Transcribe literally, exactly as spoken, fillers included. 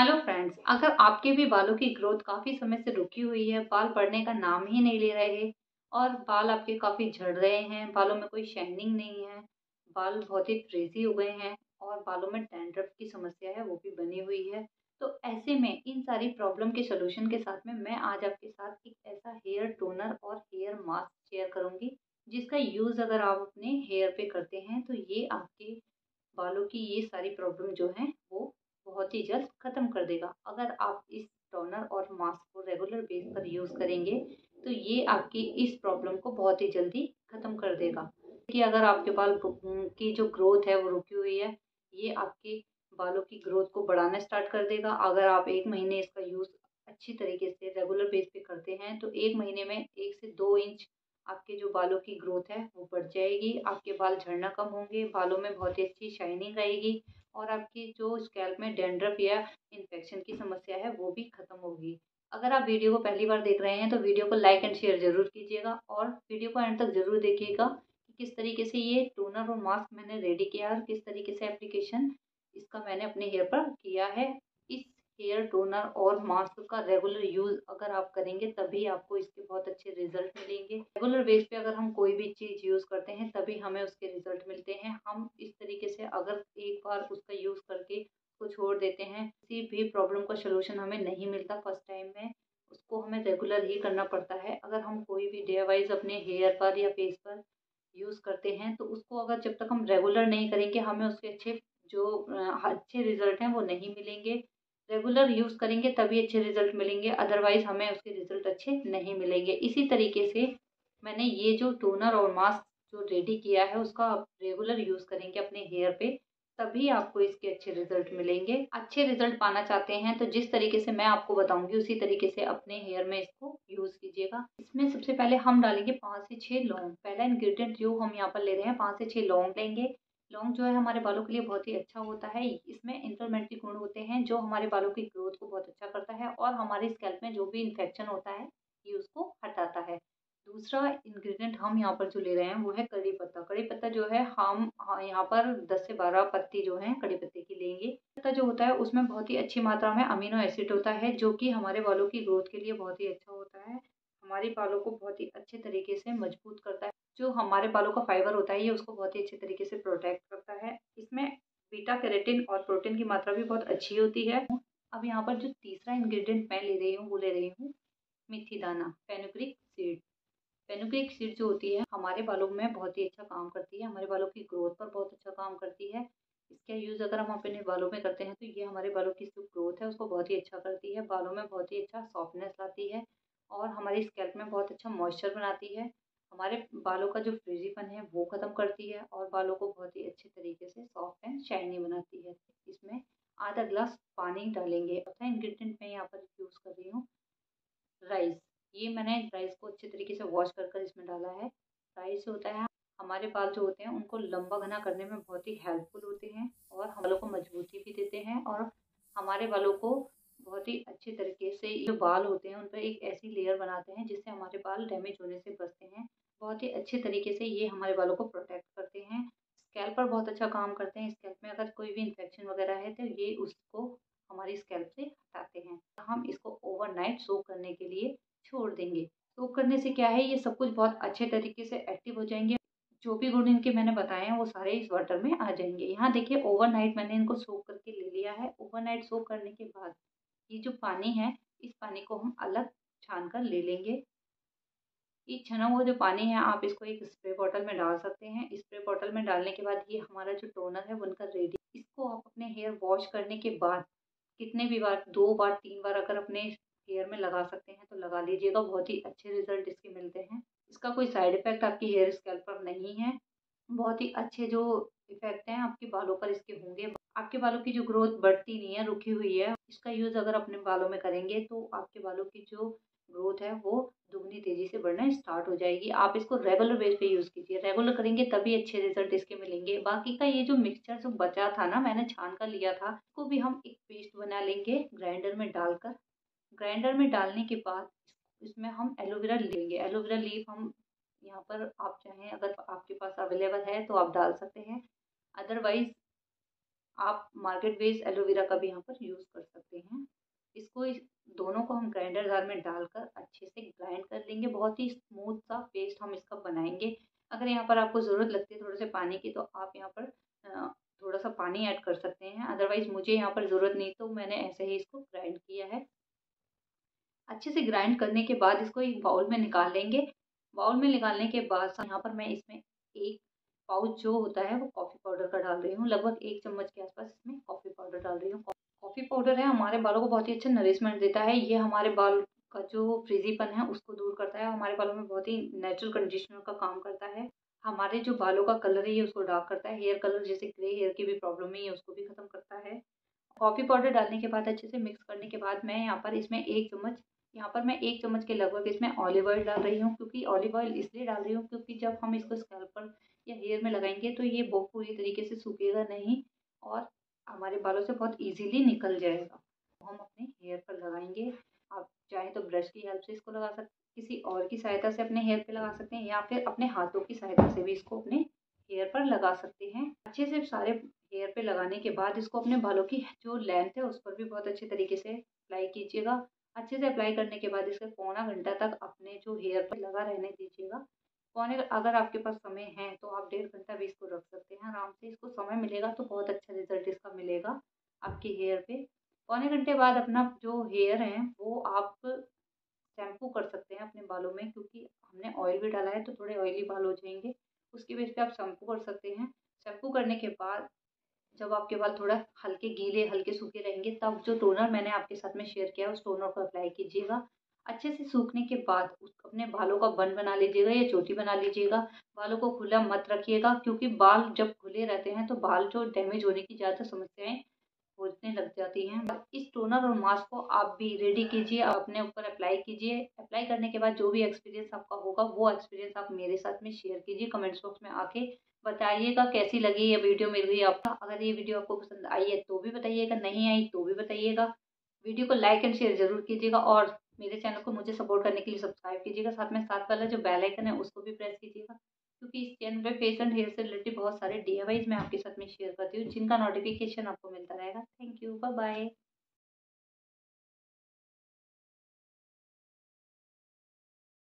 Hello friends, अगर आपके भी बालों की ग्रोथ काफ़ी समय से रुकी हुई है, बाल बढ़ने का नाम ही नहीं ले रहे और बाल आपके काफ़ी झड़ रहे हैं, बालों में कोई शाइनिंग नहीं है, बाल बहुत ही फ्रीजी हो गए हैं और बालों में डैंड्रफ की समस्या है वो भी बनी हुई है, तो ऐसे में इन सारी प्रॉब्लम के सलूशन के साथ में मैं आज आपके साथ एक ऐसा हेयर टोनर और हेयर मास्क शेयर करूँगी जिसका यूज़ अगर आप अपने हेयर पर करते हैं तो ये आपके बालों की ये सारी प्रॉब्लम जो है वो बहुत ही जल्द ख़त्म कर देगा। अगर आप इस टोनर और मास्क को रेगुलर बेस पर यूज़ करेंगे तो ये आपकी इस प्रॉब्लम को बहुत ही जल्दी ख़त्म कर देगा कि अगर आपके बाल की जो ग्रोथ है वो रुकी हुई है, ये आपके बालों की ग्रोथ को बढ़ाना स्टार्ट कर देगा। अगर आप एक महीने इसका यूज़ अच्छी तरीके से रेगुलर बेस पे करते हैं तो एक महीने में एक से दो इंच आपके जो बालों की ग्रोथ है वो बढ़ जाएगी, आपके बाल झड़ना कम होंगे, बालों में बहुत ही अच्छी शाइनिंग आएगी और आपकी जो स्कैल्प में डैंड्रफ या इन्फेक्शन की समस्या है वो भी ख़त्म होगी। अगर आप वीडियो को पहली बार देख रहे हैं तो वीडियो को लाइक एंड शेयर ज़रूर कीजिएगा और वीडियो को एंड तक ज़रूर देखिएगा कि किस तरीके से ये टोनर और मास्क मैंने रेडी किया है और किस तरीके से एप्लीकेशन इसका मैंने अपने हेयर पर किया है। इस हेयर टोनर और मास्क का रेगुलर यूज़ अगर आप करेंगे तभी आपको इसके बहुत अच्छे रिजल्ट मिलेंगे। रेगुलर बेस पे अगर हम कोई भी चीज़ यूज़ करते हैं तभी हमें उसके रिजल्ट मिलते हैं। हम इस तरीके से अगर एक बार उसका यूज़ करके उसको छोड़ देते हैं, किसी भी प्रॉब्लम का सलूशन हमें नहीं मिलता फर्स्ट टाइम में, उसको हमें रेगुलर ही करना पड़ता है। अगर हम कोई भी डे वाइज अपने हेयर पर या फेस पर यूज़ करते हैं तो उसको अगर जब तक हम रेगुलर नहीं करेंगे हमें उसके अच्छे जो अच्छे रिजल्ट हैं वो नहीं मिलेंगे। रेगुलर यूज़ करेंगे तभी अच्छे रिजल्ट मिलेंगे, अदरवाइज़ हमें उसके रिजल्ट अच्छे नहीं मिलेंगे। इसी तरीके से मैंने ये जो टोनर और मास्क जो रेडी किया है उसका आप रेगुलर यूज़ करेंगे अपने हेयर पे तभी आपको इसके अच्छे रिजल्ट मिलेंगे। अच्छे रिजल्ट पाना चाहते हैं तो जिस तरीके से मैं आपको बताऊंगी उसी तरीके से अपने हेयर में इसको यूज़ कीजिएगा। इसमें सबसे पहले हम डालेंगे पाँच से छः लौंग। पहला इन्ग्रीडियंट जो हम यहाँ पर ले रहे हैं पाँच से छः लौंग लेंगे। लौंग जो है हमारे बालों के लिए बहुत ही अच्छा होता है, इसमें इन्फ्लेमेटरी गुण होते हैं जो हमारे बालों की ग्रोथ को बहुत अच्छा करता है और हमारे स्कैल्प में जो भी इन्फेक्शन होता है ये उसको हटाता है। दूसरा इंग्रेडिएंट हम यहाँ पर जो ले रहे हैं वो है कड़ी पत्ता। कड़ी पत्ता जो है हम यहाँ पर दस से बारह पत्ती जो है कड़ी पत्ते की लेंगे। पत्ता जो होता है उसमें बहुत ही अच्छी मात्रा में अमीनो एसिड होता है जो कि हमारे बालों की ग्रोथ के लिए बहुत ही अच्छा होता है, हमारे बालों को बहुत ही अच्छे तरीके से मजबूत करता है। जो हमारे बालों का फाइबर होता है ये उसको बहुत ही अच्छे तरीके से प्रोटेक्ट करता है। इसमें बीटा कैरोटीन और प्रोटीन की मात्रा भी बहुत अच्छी होती है। अब यहाँ पर जो तीसरा इंग्रेडिएंट मैं ले रही हूँ वो ले रही हूँ मेथी दाना, फेनुग्रीक सीड। फेनुग्रीक सीड जो होती है हमारे बालों में बहुत ही अच्छा काम करती है, हमारे बालों की ग्रोथ पर बहुत अच्छा काम करती है। इसका यूज़ अगर हम अपने बालों में करते हैं तो ये हमारे बालों की जो ग्रोथ है उसको बहुत ही अच्छा करती है, बालों में बहुत ही अच्छा सॉफ्टनेस लाती है और हमारी स्कैल्प में बहुत अच्छा मॉइस्चर बनाती है, हमारे बालों का जो फ्रिजीपन है वो ख़त्म करती है और बालों को बहुत ही अच्छे तरीके से सॉफ्ट एंड शाइनी बनाती है। इसमें आधा ग्लास पानी डालेंगे। चौथा इंग्रेडिएंट मैं यहाँ पर यूज़ कर रही हूँ राइस। ये मैंने राइस को अच्छे तरीके से वॉश कर कर इसमें डाला है। राइस होता है हमारे बाल जो होते हैं उनको लंबा घना करने में बहुत ही हेल्पफुल होते हैं और हम बालों को मजबूती भी देते हैं और हमारे बालों को बहुत ही अच्छे तरीके से जो बाल होते हैं उन पर एक ऐसी लेयर बनाते हैं जिससे हमारे बाल डैमेज होने से बचते हैं। बहुत ही अच्छे तरीके से ये हमारे बालों को प्रोटेक्ट करते हैं, स्कैल्प पर बहुत अच्छा काम करते हैं। स्कैल्प में अगर कोई भी इन्फेक्शन वगैरह है तो ये उसको हमारी स्कैल्प से हटाते हैं। हम इसको ओवरनाइट सोक करने के लिए छोड़ देंगे। सोक करने से क्या है, ये सब कुछ बहुत अच्छे तरीके से एक्टिव हो जाएंगे, जो भी गुण इनके मैंने बताए हैं वो सारे इस वाटर में आ जाएंगे। यहाँ देखिए ओवरनाइट मैंने इनको सोक करके ले लिया है। ओवरनाइट सोक करने के बाद ये जो पानी है इस पानी को हम अलग छान कर ले लेंगे। ये छना हुआ जो पानी है आप इसको एक स्प्रे बॉटल में डाल सकते हैं। स्प्रे बॉटल में डालने के बाद ये हमारा जो टोनर है बनकर रेडी। इसको आप अपने हेयर वॉश करने के बाद कितने भी बार, दो बार तीन बार अगर अपने हेयर में लगा सकते हैं तो लगा लीजिएगा। बहुत ही अच्छे रिजल्ट इसके मिलते हैं, इसका कोई साइड इफेक्ट आपकी हेयर स्कैल्प पर नहीं है। बहुत ही अच्छे जो इफेक्ट हैं आपके बालों पर इसके होंगे, आपके बालों की जो ग्रोथ बढ़ती नहीं है, रुकी हुई है। इसका यूज़ अगर अपने बालों में करेंगे तो आपके बालों की जो ग्रोथ है वो दुगनी तेज़ी से बढ़ना स्टार्ट हो जाएगी। आप इसको रेगुलर बेस पे यूज़ कीजिए, रेगुलर करेंगे तभी अच्छे रिजल्ट इसके मिलेंगे। बाकी का ये जो मिक्सचर जो बचा था ना, मैंने छान कर लिया था, इसको भी हम एक पेस्ट बना लेंगे ग्राइंडर में डालकर। ग्राइंडर में डालने के बाद इसमें हम एलोवेरा लेंगे। एलोवेरा लीफ हम यहाँ पर आप चाहें अगर आपके पास अवेलेबल है तो आप डाल सकते हैं, अदरवाइज़ आप मार्केट बेस्ड एलोवेरा का भी यहाँ पर यूज़ कर सकते हैं। कुकर में डालकर अच्छे से ग्राइंड कर लेंगे। बहुत ही स्मूथ सा पेस्ट हम इसका बनाएंगे। अगर यहाँ पर आपको ज़रूरत लगती है थोड़े से पानी की तो आप यहाँ पर थोड़ा सा पानी ऐड कर सकते हैं, अदरवाइज़ मुझे यहाँ पर ज़रूरत नहीं तो मैंने ऐसे ही इसको ग्राइंड किया है। अच्छे से ग्राइंड करने के बाद इसको एक बाउल में निकाल लेंगे। बाउल में निकालने के बाद यहाँ पर मैं इसमें एक पाउच जो होता है वो कॉफ़ी पाउडर का डाल रही हूँ, लगभग एक चम्मच के आसपास इसमें कॉफ़ी पाउडर डाल रही हूँ। कॉफ़ी पाउडर है हमारे बालों को बहुत ही अच्छा नरिशमेंट देता है, ये हमारे बाल का जो फ्रिजीपन है उसको दूर करता है, हमारे बालों में बहुत ही नेचुरल कंडीशनर का काम करता है। हमारे जो बालों का कलर है ये उसको डार्क करता है, हेयर कलर जैसे ग्रे हेयर की भी प्रॉब्लम है ये उसको भी ख़त्म करता है। कॉफ़ी पाउडर डालने के बाद अच्छे से मिक्स करने के बाद मैं यहाँ पर इसमें एक चम्मच यहाँ पर मैं एक चम्मच के लगभग इसमें ऑलिव ऑयल डाल रही हूँ, क्योंकि ऑलिव ऑयल इसलिए डाल रही हूँ क्योंकि जब हम इसको स्कैल्प पर या हेयर में लगाएंगे तो ये बहुत पूरी तरीके से सूखेगा नहीं और हमारे बालों से बहुत इजीली निकल जाएगा। हम अपने हेयर पर लगाएंगे, आप चाहें तो ब्रश की हेल्प से इसको लगा सकते, किसी और की सहायता से अपने हेयर पर लगा सकते हैं या फिर अपने हाथों की सहायता से भी इसको अपने हेयर पर लगा सकते हैं। अच्छे से सारे हेयर पर लगाने के बाद इसको अपने बालों की जो लेंथ है उस पर भी बहुत अच्छे तरीके से अप्लाई कीजिएगा। अच्छे से अप्लाई करने के बाद इसके पौना घंटा तक अपने जो हेयर पर लगा रहने दीजिएगा। पौने अगर आपके पास समय है तो आप डेढ़ घंटा भी इसको रख सकते हैं, आराम से इसको समय मिलेगा तो बहुत अच्छा रिजल्ट इसका मिलेगा आपके हेयर पे। पौने घंटे बाद अपना जो हेयर है वो आप शैम्पू कर सकते हैं अपने बालों में, क्योंकि हमने ऑयल भी डाला है तो थोड़े ऑयली बाल हो जाएंगे, उसकी वजह से आप शैम्पू कर सकते हैं। शैम्पू करने के बाद जब आपके बाल थोड़ा हल्के गीले हल्के सूखे रहेंगे तब जो टोनर मैंने आपके साथ में शेयर किया उस टोनर को अप्लाई कीजिएगा। अच्छे से सूखने के बाद अपने बालों का बन बना लीजिएगा या चोटी बना लीजिएगा। बालों को खुला मत रखिएगा क्योंकि बाल जब खुले रहते हैं तो बाल जो डैमेज होने की ज़्यादा समस्याएं होने लग जाती हैं। इस टोनर और मास्क को आप भी रेडी कीजिए, अपने ऊपर अप्लाई कीजिए। अप्लाई करने के बाद जो भी एक्सपीरियंस आपका होगा वो एक्सपीरियंस आप मेरे साथ में शेयर कीजिए, कमेंट्स बॉक्स में आके बताइएगा कैसी लगी ये वीडियो मेरी आपका। अगर ये वीडियो आपको पसंद आई है तो भी बताइएगा, नहीं आई तो भी बताइएगा। वीडियो को लाइक एंड शेयर जरूर कीजिएगा और मेरे चैनल को मुझे सपोर्ट करने के लिए सब्सक्राइब कीजिएगा। साथ में साथ वाला जो बेल आइकन है उसको भी प्रेस कीजिएगा, क्योंकि इस चैनल पे फेस एंड हेयर से रिलेटेड बहुत सारे डी आई वाईज मैं आपके साथ में शेयर करती हूँ जिनका नोटिफिकेशन आपको मिलता रहेगा। Thank you, bye bye.